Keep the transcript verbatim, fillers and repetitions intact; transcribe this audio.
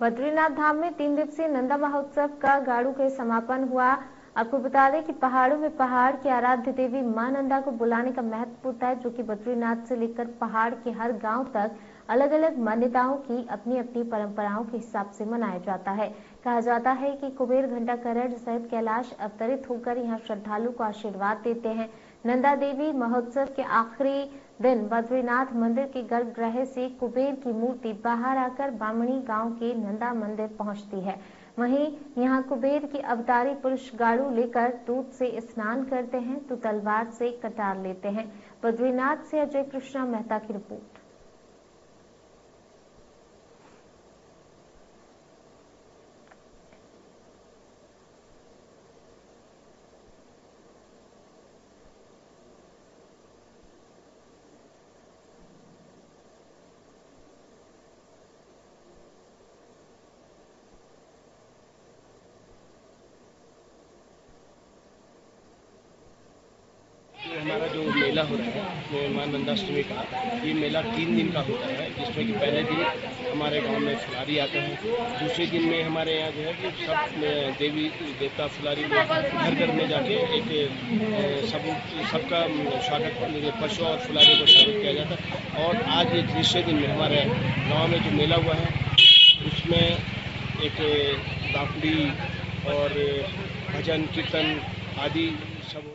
बद्रीनाथ धाम में तीन दिवसीय नंदा महोत्सव का गाड़ू के समापन हुआ। आपको बता दें कि पहाड़ों में पहाड़ की आराध्य देवी मां नंदा को बुलाने का महत्व होता है, जो कि बद्रीनाथ से लेकर पहाड़ के हर गांव तक अलग अलग मान्यताओं की अपनी अपनी परंपराओं के हिसाब से मनाया जाता है। कहा जाता है कि कुबेर, घंटाकरण सहित कैलाश अवतरित होकर यहाँ श्रद्धालु को आशीर्वाद देते हैं। नंदा देवी महोत्सव के आखिरी दिन बद्रीनाथ मंदिर के गर्भगृह से कुबेर की मूर्ति बाहर आकर बामणी गांव के नंदा मंदिर पहुंचती है। वहीं यहां कुबेर की अवतारी पुरुष गाड़ू लेकर दूध से स्नान करते हैं तो तलवार से कटार लेते हैं। बद्रीनाथ से अजय कृष्णा मेहता की रिपोर्ट। हमारा जो मेला हो रहा है वो मां नंदाष्टमी का, ये मेला तीन दिन का होता है, जिसमें कि पहले दिन हमारे गांव में फुलारी आते हैं, दूसरे दिन में हमारे यहाँ जो है कि सब देवी देवता फुलारी घर घर में जाके एक सब सबका स्वागत पशु और फुलारी को स्वागत किया जाता है। और आज ये तीसरे दिन में हमारे गाँव में जो मेला हुआ है उसमें एक दापड़ी और भजन कीर्तन आदि सब